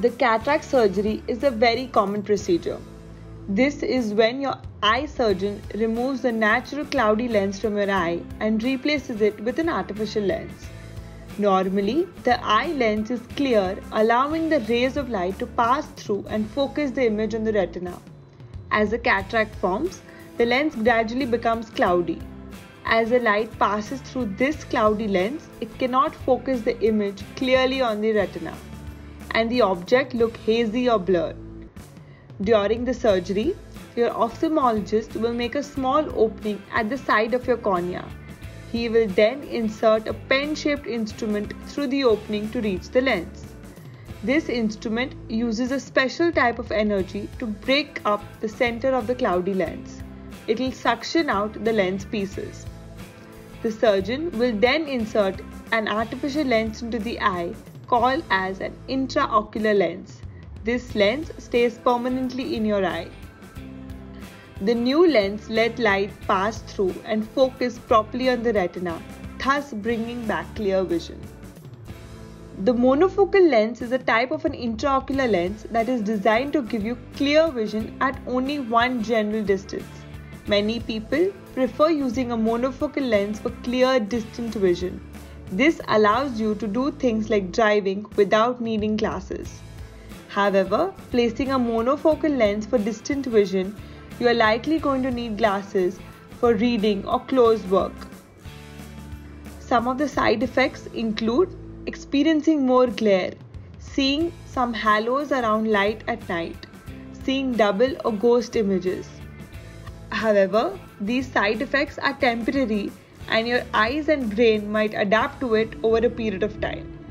The cataract surgery is a very common procedure. This is when your eye surgeon removes the natural cloudy lens from your eye and replaces it with an artificial lens. Normally, the eye lens is clear, allowing the rays of light to pass through and focus the image on the retina. As a cataract forms, the lens gradually becomes cloudy. As the light passes through this cloudy lens, it cannot focus the image clearly on the retina, and the object looks hazy or blurred. During the surgery, your ophthalmologist will make a small opening at the side of your cornea. He will then insert a pen-shaped instrument through the opening to reach the lens. This instrument uses a special type of energy to break up the center of the cloudy lens. It will suction out the lens pieces. The surgeon will then insert an artificial lens into the eye, called as an intraocular lens. This lens stays permanently in your eye. The new lens let light pass through and focus properly on the retina, thus bringing back clear vision. The monofocal lens is a type of an intraocular lens that is designed to give you clear vision at only one general distance. Many people prefer using a monofocal lens for clear, distant vision. This allows you to do things like driving without needing glasses. However, placing a monofocal lens for distant vision, you are likely going to need glasses for reading or close work. Some of the side effects include experiencing more glare, seeing some halos around light at night, seeing double or ghost images. However, these side effects are temporary, and your eyes and brain might adapt to it over a period of time.